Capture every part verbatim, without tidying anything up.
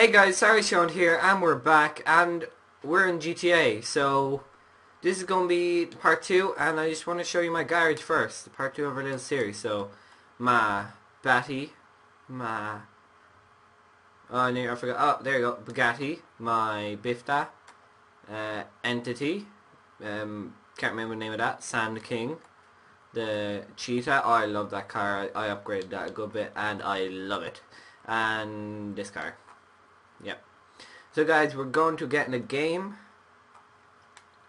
Hey guys, Sarishon here, and we're back, and we're in G T A, so this is going to be part two, and I just want to show you my garage first, part two of our little series. So, my Bugatti, my, oh no, I forgot, oh, there you go, Bugatti, my Bifta, uh, Entity, um, can't remember the name of that, Sand King, the Cheetah, oh, I love that car, I, I upgraded that a good bit, and I love it, and this car. Yep. So guys, we're going to get in a game.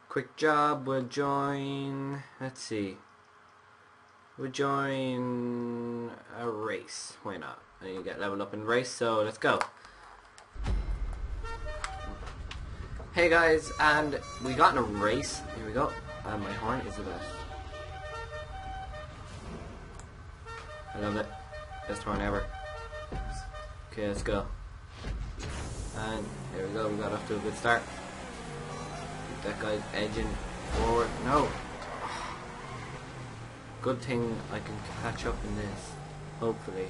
Quick job, we'll join, let's see. We'll join a race. Why not? And you get leveled up in race, so let's go. Hey guys, and we got in a race. Here we go. And my horn is the best. I love it. Best horn ever. Okay, let's go. And here we go, we got off to a good start. Keep that guy's edging forward. No! Good thing I can catch up in this. Hopefully.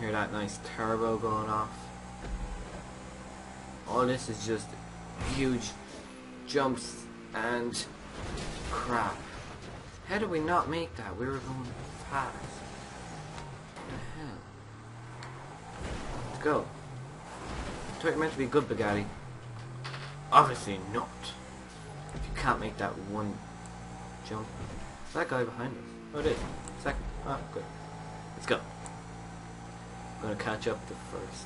Hear that nice turbo going off. All this is just huge jumps and crap. How did we not make that? We were going fast. What the hell? Go. I thought you meant to be good, Bugatti. Obviously not. If you can't make that one jump. Is that guy behind us? Oh, it is. Second. Ah, oh, good. Let's go. I'm gonna catch up the first.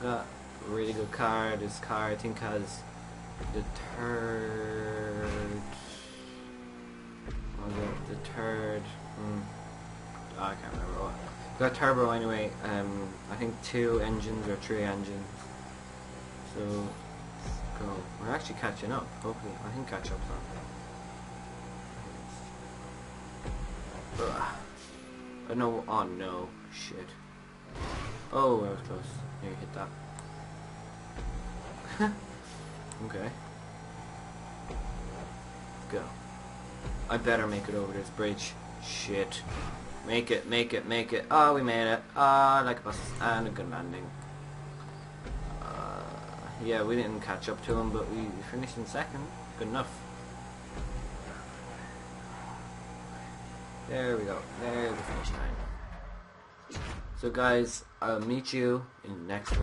Got a really good car. This car, I think, has the third. Oh, the, the third. Hmm. Oh, I can't remember what. Got turbo anyway, um, I think two engines or three engines. So, let's go. We're actually catching up, hopefully. I can catch up something. Oh no, oh no, shit. Oh, I was close. Nearly hit that. Okay. Let's go. I better make it over this bridge. Shit. Make it, make it, make it. Oh, we made it. Ah, oh, like a bus. And a good landing. Uh, yeah, we didn't catch up to him, but we finished in second. Good enough. There we go. There's the finish line. So guys, I'll meet you in the next